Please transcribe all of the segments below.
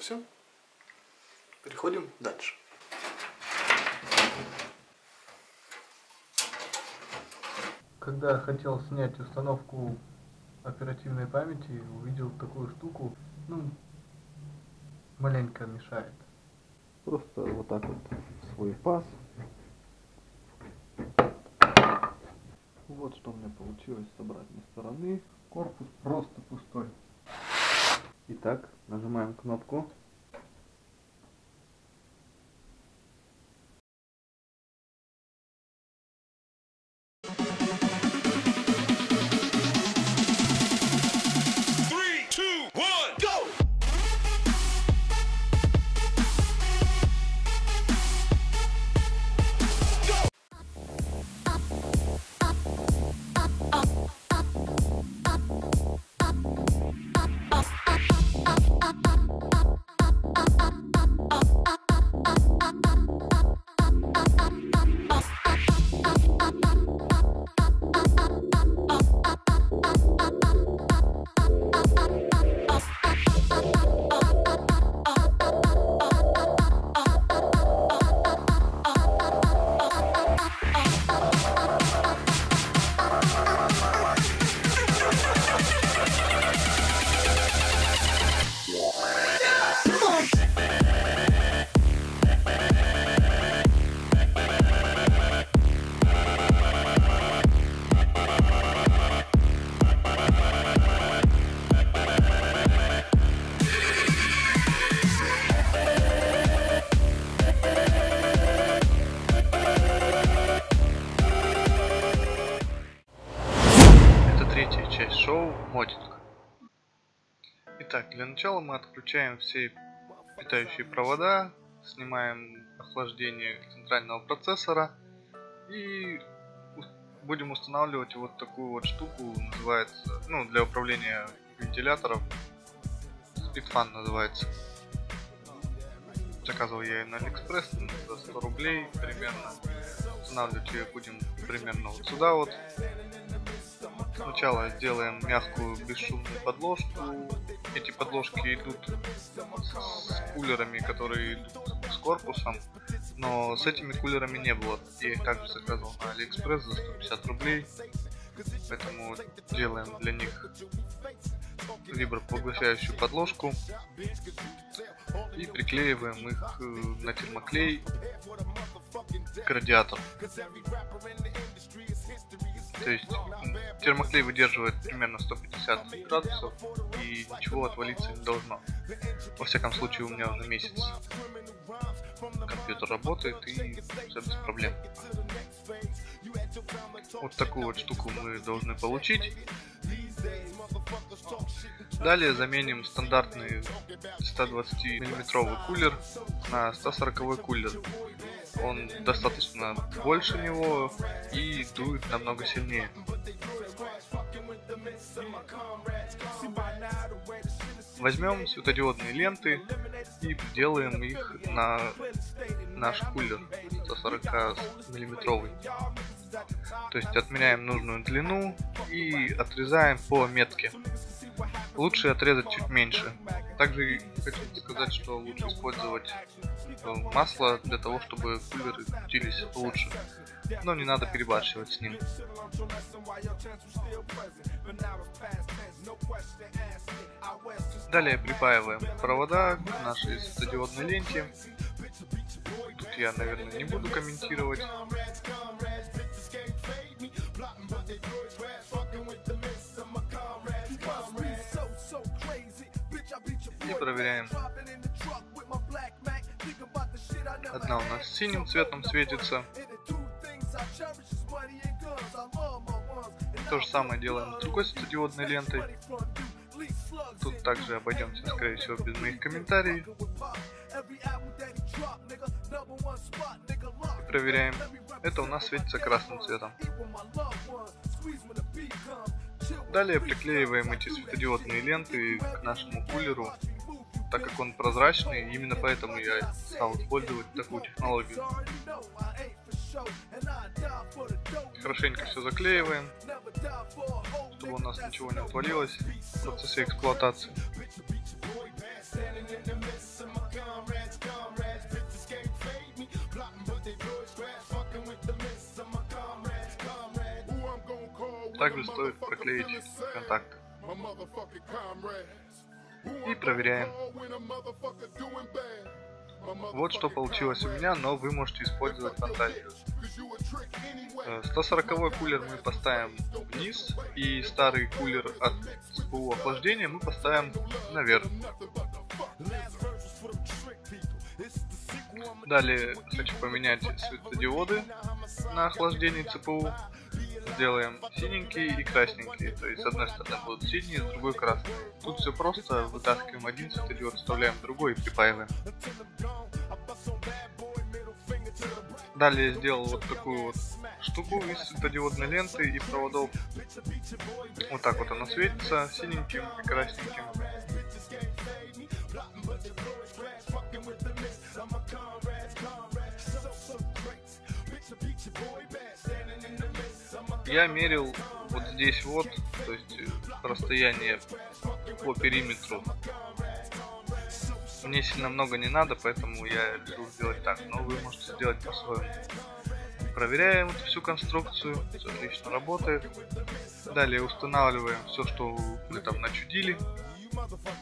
это все. Переходим дальше. Когда хотел снять установку оперативной памяти, увидел такую штуку, маленько мешает. Просто вот так вот свой паз. Вот что у меня получилось с обратной стороны. Корпус просто пустой. Итак, нажимаем кнопку. Модинг. Итак, для начала мы отключаем все питающие провода, снимаем охлаждение центрального процессора и будем устанавливать вот такую вот штуку, называется, для управления вентиляторов, SpeedFan называется. Заказывал я ее на AliExpress за 100 рублей примерно. Устанавливать ее будем примерно вот сюда вот. Сначала сделаем мягкую бесшумную подложку. Эти подложки идут с кулерами, которые идут с корпусом, но с этими кулерами не было. Я их также заказывал на AliExpress за 150 рублей, поэтому делаем для них вибропоглощающую подложку и приклеиваем их на термоклей к радиатору. То есть термоклей выдерживает примерно 150 градусов и ничего отвалиться не должно. Во всяком случае, у меня уже месяц компьютер работает и все без проблем. Вот такую вот штуку мы должны получить. Далее заменим стандартный 120-миллиметровый кулер на 140-й кулер. Он достаточно больше него и дует намного сильнее. Возьмем светодиодные ленты и приделаем их на наш кулер 140-миллиметровый. То есть отменяем нужную длину и отрезаем по метке. Лучше отрезать чуть меньше. Также хочу сказать, что лучше использовать масло для того, чтобы кулеры крутились лучше, но не надо перебарщивать с ним. Далее припаиваем провода к нашей светодиодной ленте. Тут я, наверное, не буду комментировать. И проверяем. Одна у нас синим цветом светится. То же самое делаем с другой светодиодной лентой. Тут также обойдемся, скорее всего, без моих комментариев. И проверяем. Это у нас светится красным цветом. Далее приклеиваем эти светодиодные ленты к нашему кулеру. Так как он прозрачный, именно поэтому я стал использовать такую технологию. Хорошенько все заклеиваем, чтобы у нас ничего не отвалилось в процессе эксплуатации. comrades, bitches can't fade me. Plotting, but they blow scratch, fucking with the miss of my comrades, comrades. Who I'm gonna call? Также стоит проклеить контакты. И проверяем. Вот что получилось у меня, но вы можете использовать фантазию. 140-й кулер мы поставим вниз, и старый кулер от СПУ охлаждения мы поставим наверх. Далее хочу поменять светодиоды на охлаждении ЦПУ. Сделаем синенькие и красненькие, то есть с одной стороны будут синие, с другой красные. Тут все просто, вытаскиваем один светодиод, вставляем другой и припаиваем. Далее сделал вот такую вот штуку из светодиодной ленты и проводов. Вот так вот она светится синеньким и красненьким. Я мерил вот здесь вот, то есть расстояние по периметру. Мне сильно много не надо, поэтому я буду сделать так, но вы можете сделать по-своему. Проверяем вот всю конструкцию, все отлично работает. Далее устанавливаем все, что мы там начудили.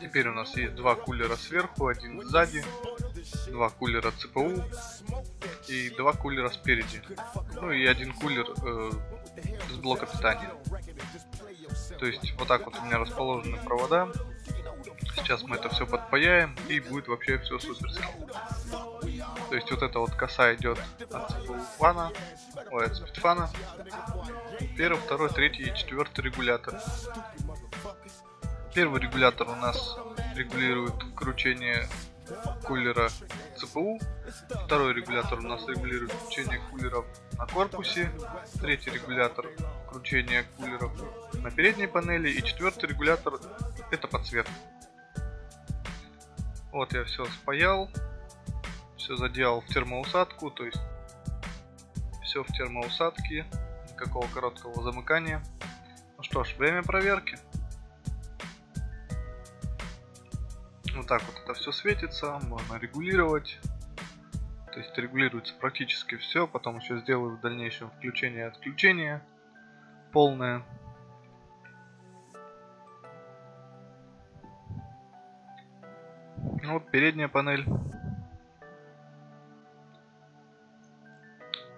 Теперь у нас есть два кулера сверху, один сзади, два кулера ЦПУ и два кулера спереди. Ну и один кулер с блока питания. То есть вот так вот у меня расположены провода. Сейчас мы это все подпаяем, и будет вообще все суперски. То есть вот эта вот коса идет от SpeedFan, ой, от SpeedFan. Первый, второй, третий и четвертый регулятор. Первый регулятор у нас регулирует кручение кулера ЦПУ, второй регулятор у нас регулирует кручение кулеров на корпусе, третий регулятор кручение кулеров на передней панели и четвертый регулятор это подсветка. Вот я все спаял, все заделал в термоусадку, то есть все в термоусадке, никакого короткого замыкания. Ну что ж, время проверки. Вот так вот это все светится, можно регулировать, то есть регулируется практически все, потом еще сделаю в дальнейшем включение и отключение полное. Вот передняя панель.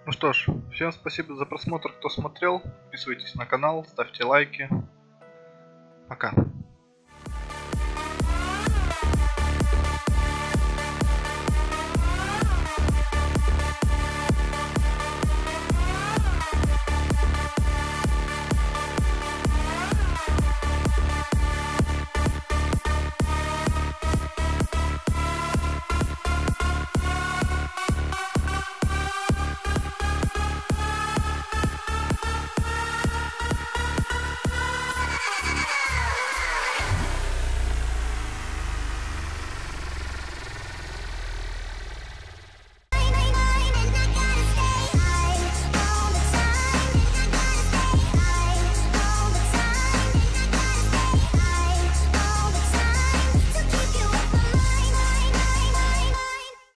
Ну что ж, всем спасибо за просмотр, кто смотрел, подписывайтесь на канал, ставьте лайки, пока.